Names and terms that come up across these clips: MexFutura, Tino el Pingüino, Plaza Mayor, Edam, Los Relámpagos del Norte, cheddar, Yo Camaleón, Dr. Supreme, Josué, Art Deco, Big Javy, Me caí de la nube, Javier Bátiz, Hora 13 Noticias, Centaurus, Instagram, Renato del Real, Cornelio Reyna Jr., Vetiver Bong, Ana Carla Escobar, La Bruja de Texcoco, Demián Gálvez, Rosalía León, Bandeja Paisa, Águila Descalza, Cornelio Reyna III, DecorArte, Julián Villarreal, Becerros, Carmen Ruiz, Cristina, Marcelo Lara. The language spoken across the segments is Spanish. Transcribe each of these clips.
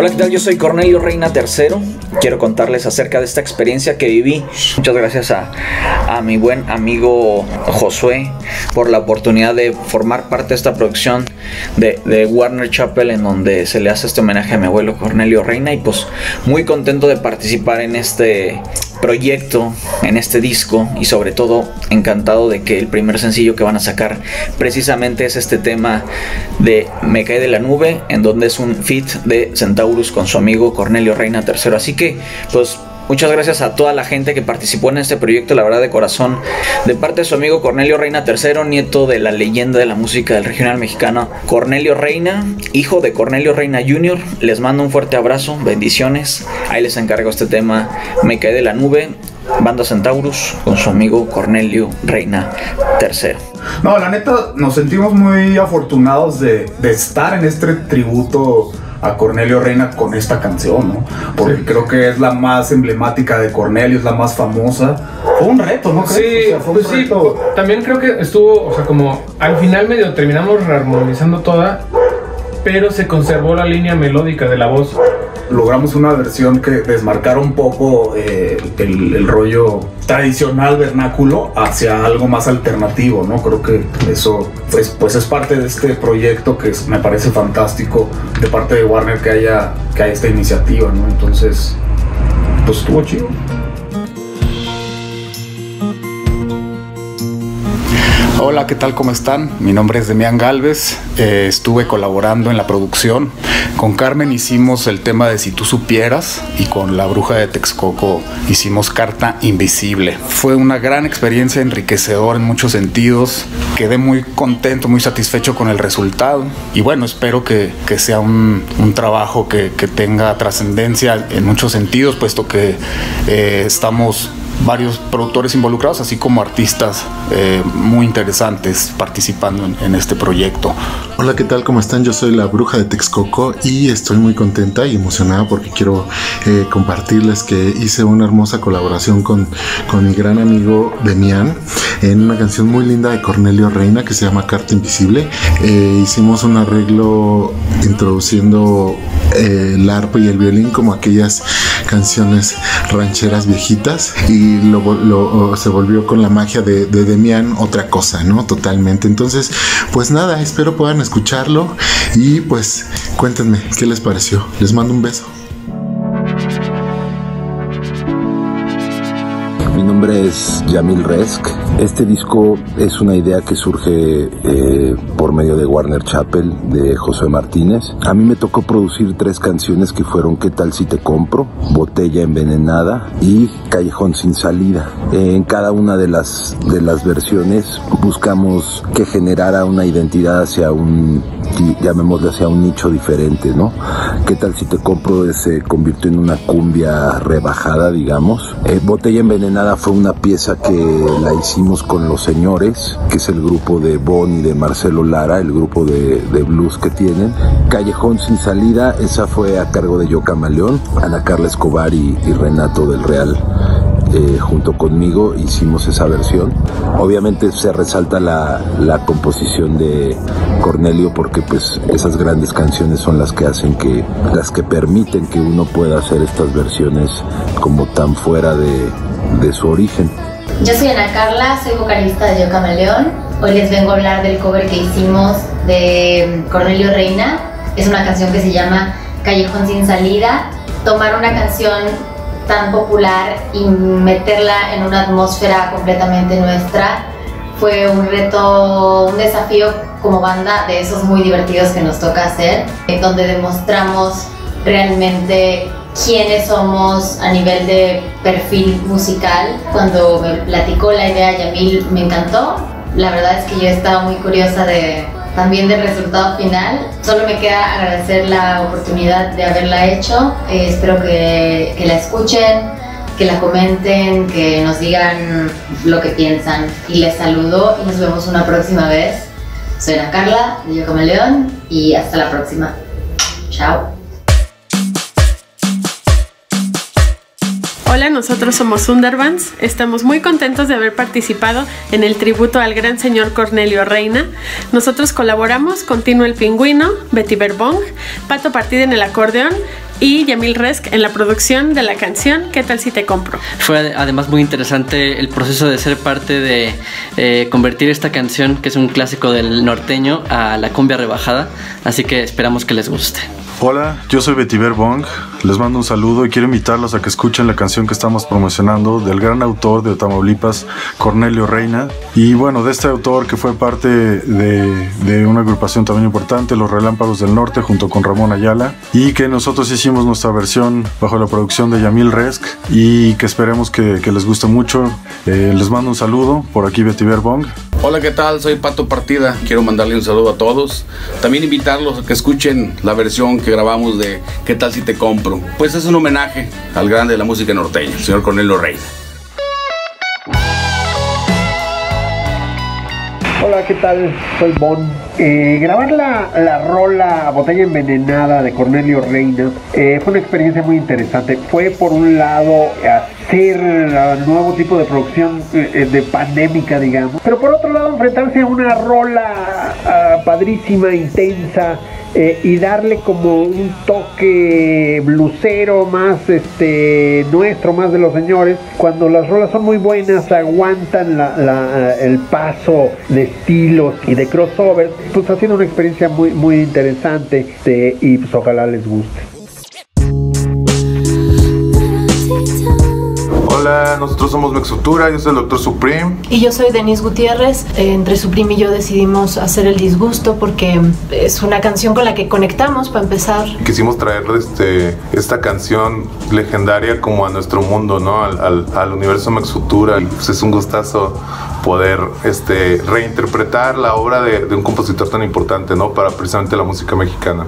Hola, ¿qué tal? Yo soy Cornelio Reyna III. Quiero contarles acerca de esta experiencia que viví. Muchas gracias a mi buen amigo Josué por la oportunidad de formar parte de esta producción de Warner Chappell, en donde se le hace este homenaje a mi abuelo Cornelio Reyna, y pues muy contento de participar en este proyecto, en este disco, y sobre todo encantado de que el primer sencillo que van a sacar precisamente es este tema de Me Caí de la Nube, en donde es un feat de Centaurus con su amigo Cornelio Reyna III. Así que pues muchas gracias a toda la gente que participó en este proyecto, la verdad de corazón, de parte de su amigo Cornelio Reyna III, nieto de la leyenda de la música del regional mexicano Cornelio Reyna, hijo de Cornelio Reyna Jr. Les mando un fuerte abrazo, bendiciones. Ahí les encargo este tema, Me Caí de la Nube, banda Centaurus con su amigo Cornelio Reyna III. No, la neta nos sentimos muy afortunados de estar en este tributo a Cornelio Reyna con esta canción, ¿no? Porque sí, creo que es la más emblemática de Cornelio, es la más famosa. Fue un reto, ¿no? Sí, o sea, fue pues un reto. Sí, también creo que estuvo, o sea, como al final medio terminamos rearmonizando toda, pero se conservó la línea melódica de la voz. Logramos una versión que desmarcara un poco el rollo tradicional, vernáculo, hacia algo más alternativo, ¿no? Creo que eso pues es parte de este proyecto, que me parece fantástico de parte de Warner que haya esta iniciativa, ¿no? Entonces, pues estuvo chido. Hola, ¿qué tal? ¿Cómo están? Mi nombre es Demián Gálvez, estuve colaborando en la producción. Con Carmen hicimos el tema de Si Tú Supieras, y con La Bruja de Texcoco hicimos Carta Invisible. Fue una gran experiencia, enriquecedora en muchos sentidos. Quedé muy contento, muy satisfecho con el resultado, y bueno, espero que sea un trabajo que tenga trascendencia en muchos sentidos, puesto que estamos varios productores involucrados, así como artistas muy interesantes participando en este proyecto. Hola, ¿qué tal? ¿Cómo están? Yo soy La Bruja de Texcoco y estoy muy contenta y emocionada porque quiero compartirles que hice una hermosa colaboración con mi gran amigo Demián en una canción muy linda de Cornelio Reyna que se llama Carta Invisible. Hicimos un arreglo introduciendo el arpa y el violín como aquellas canciones rancheras viejitas, y se volvió con la magia de Demián otra cosa, ¿no? Totalmente. Entonces, pues nada, espero puedan escucharlo y pues cuéntenme qué les pareció. Les mando un beso. Mi nombre es Jamil Resk. Este disco es una idea que surge por medio de Warner Chappell, de José Martínez. A mí me tocó producir 3 canciones que fueron ¿Qué tal si te compro?, Botella envenenada y Callejón sin salida. En cada una de las versiones buscamos que generara una identidad hacia un, llamémosle, hacia un nicho diferente, ¿no? ¿Qué tal si te compro? Se convirtió en una cumbia rebajada, digamos. Botella envenenada fue una pieza que la hicimos con Los Señores, que es el grupo de Bon y de Marcelo Lara, el grupo de blues que tienen. Callejón sin salida, esa fue a cargo de Yo Camaleón, Ana Carla Escobar y Renato del Real. Junto conmigo hicimos esa versión. Obviamente se resalta la composición de Cornelio, porque pues esas grandes canciones son las que hacen que, las que permiten que uno pueda hacer estas versiones como tan fuera de su origen. Yo soy Ana Carla, soy vocalista de Yo Camaleón. Hoy les vengo a hablar del cover que hicimos de Cornelio Reyna. Es una canción que se llama Callejón sin salida. Tomar una canción tan popular y meterla en una atmósfera completamente nuestra fue un reto, un desafío como banda, de esos muy divertidos que nos toca hacer, en donde demostramos realmente quiénes somos a nivel de perfil musical. Cuando me platicó la idea Yamil me encantó. La verdad es que yo estaba muy curiosa también del resultado final. Solo me queda agradecer la oportunidad de haberla hecho. Espero que la escuchen, que la comenten, que nos digan lo que piensan. Y les saludo y nos vemos una próxima vez. Soy Ana Carla de Yo Camaleón y hasta la próxima. Chao. Hola, nosotros somos Sundarbans. Estamos muy contentos de haber participado en el tributo al gran señor Cornelio Reyna. Nosotros colaboramos con Tino el Pingüino, Betty Verbong, Pato Partido en el acordeón, y Jamil Resk en la producción de la canción ¿Qué tal si te compro? Fue además muy interesante el proceso de ser parte de convertir esta canción, que es un clásico del norteño, a la cumbia rebajada, así que esperamos que les guste. Hola, yo soy Vetiver Bong, les mando un saludo y quiero invitarlos a que escuchen la canción que estamos promocionando del gran autor de Tamaulipas, Cornelio Reyna, y bueno, de este autor que fue parte de una agrupación también importante, Los Relámpagos del Norte, junto con Ramón Ayala, y que nosotros hicimos nuestra versión bajo la producción de Jamil Resk y que esperemos que les guste mucho. Les mando un saludo, por aquí Vetiver Bong. Hola, ¿qué tal? Soy Pato Partida, quiero mandarle un saludo a todos, también invitarlos a que escuchen la versión que grabamos de ¿Qué tal si te compro? Pues es un homenaje al grande de la música norteña, el señor Cornelio Reyna. Hola, ¿qué tal? Soy Bon. Grabar la rola Botella Envenenada de Cornelio Reyna fue una experiencia muy interesante. Fue, por un lado, hacer nuevo tipo de producción de pandémica, digamos, pero por otro lado enfrentarse a una rola padrísima, intensa, y darle como un toque blusero más nuestro, más de Los Señores. Cuando las rolas son muy buenas, aguantan el paso de estilos y de crossovers, pues ha sido una experiencia muy, muy interesante, y pues ojalá les guste. Hola, nosotros somos MexFutura, yo soy el Dr. Supreme. Y yo soy Denise Gutiérrez. Entre Supreme y yo decidimos hacer El Disgusto porque es una canción con la que conectamos, para empezar. Quisimos traer esta canción legendaria como a nuestro mundo, ¿no? Al universo MexFutura. Y pues es un gustazo poder reinterpretar la obra de un compositor tan importante, ¿no? Para precisamente la música mexicana.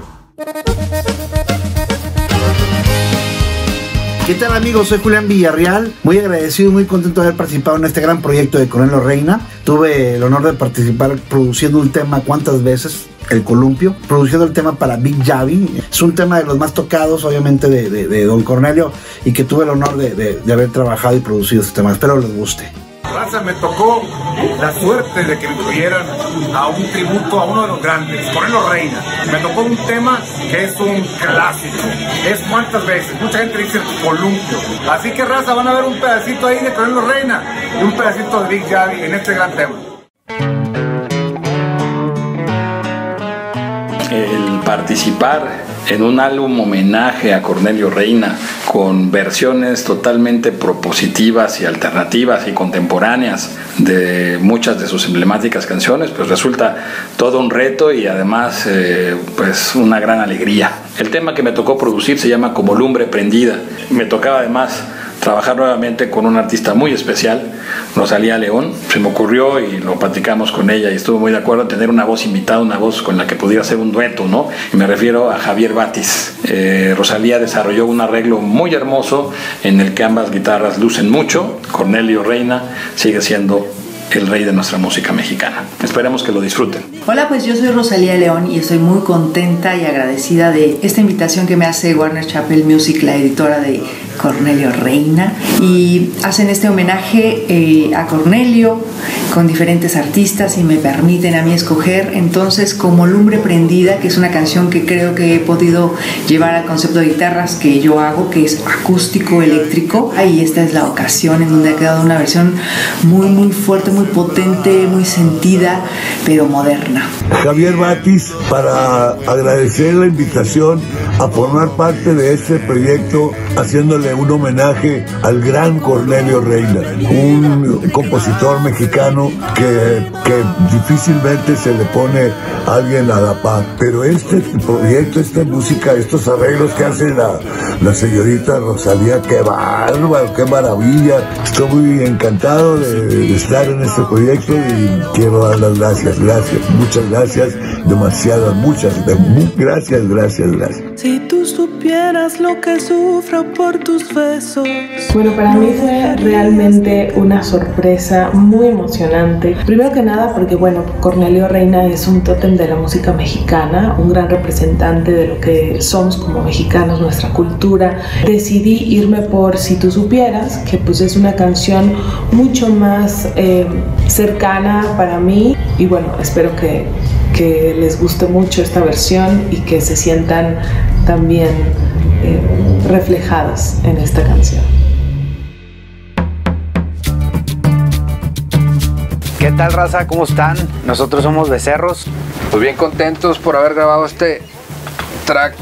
¿Qué tal, amigos? Soy Julián Villarreal, muy agradecido y muy contento de haber participado en este gran proyecto de Cornelio Reyna. Tuve el honor de participar produciendo un tema cuántas veces, El Columpio, produciendo el tema para Big Javy. Es un tema de los más tocados, obviamente, de Don Cornelio, y que tuve el honor de haber trabajado y producido este tema. Espero les guste. Raza, me tocó la suerte de que me tuvieran a un tributo a uno de los grandes, Cornelio Reyna. Me tocó un tema que es un clásico, es cuántas veces, mucha gente dice El Columpio. Así que, raza, van a ver un pedacito ahí de Cornelio Reyna y un pedacito de Big Javy en este gran tema. El participar en un álbum homenaje a Cornelio Reyna con versiones totalmente propositivas y alternativas y contemporáneas de muchas de sus emblemáticas canciones, pues resulta todo un reto y además pues una gran alegría. El tema que me tocó producir se llama Como Lumbre Prendida. Me tocaba además trabajar nuevamente con un artista muy especial, Rosalía León. Se me ocurrió y lo platicamos con ella y estuvo muy de acuerdo en tener una voz invitada, una voz con la que pudiera hacer un dueto, ¿no? Y me refiero a Javier Bátiz. Rosalía desarrolló un arreglo muy hermoso en el que ambas guitarras lucen mucho. Cornelio Reyna sigue siendo el rey de nuestra música mexicana. Esperemos que lo disfruten. Hola, pues yo soy Rosalía León y estoy muy contenta y agradecida de esta invitación que me hace Warner Chappell Music, la editora de Cornelio Reyna, y hacen este homenaje a Cornelio con diferentes artistas y me permiten a mí escoger. Entonces, Como Lumbre Prendida, que es una canción que creo que he podido llevar al concepto de guitarras que yo hago, que es acústico eléctrico, y esta es la ocasión en donde ha quedado una versión muy, muy fuerte, muy potente, muy sentida, pero moderna. Javier Bátiz, para agradecer la invitación a formar parte de este proyecto, haciéndole un homenaje al gran Cornelio Reyna, un compositor mexicano que difícilmente se le pone a alguien a la par. Pero este proyecto, esta música, estos arreglos que hace la señorita Rosalía, qué bárbaro, qué maravilla. Estoy muy encantado de estar en este proyecto y quiero dar las gracias, muchas gracias, demasiadas, muchas, gracias. Si tú supieras lo que sufro por tus besos. Bueno, para mí fue realmente una sorpresa muy emocionante. Primero que nada porque, bueno, Cornelio Reyna es un tótem de la música mexicana, un gran representante de lo que somos como mexicanos, nuestra cultura. Decidí irme por Si tú supieras, que pues es una canción mucho más cercana para mí, y bueno, espero que les guste mucho esta versión y que se sientan también reflejadas en esta canción. ¿Qué tal, raza? ¿Cómo están? Nosotros somos Becerros. Pues bien contentos por haber grabado este track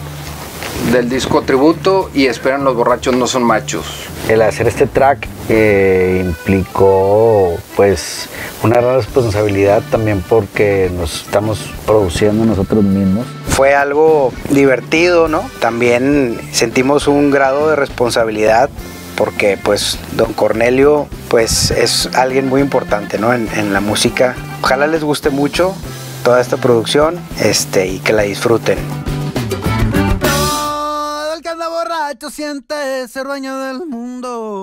del disco tributo y esperan los borrachos no son machos. El hacer este track implicó pues una gran responsabilidad también porque nos estamos produciendo nosotros mismos. Fue algo divertido, ¿no? También sentimos un grado de responsabilidad porque pues don Cornelio pues es alguien muy importante, ¿no? En la música. Ojalá les guste mucho toda esta producción y que la disfruten. Todo el que anda borracho siente ser dueño del mundo.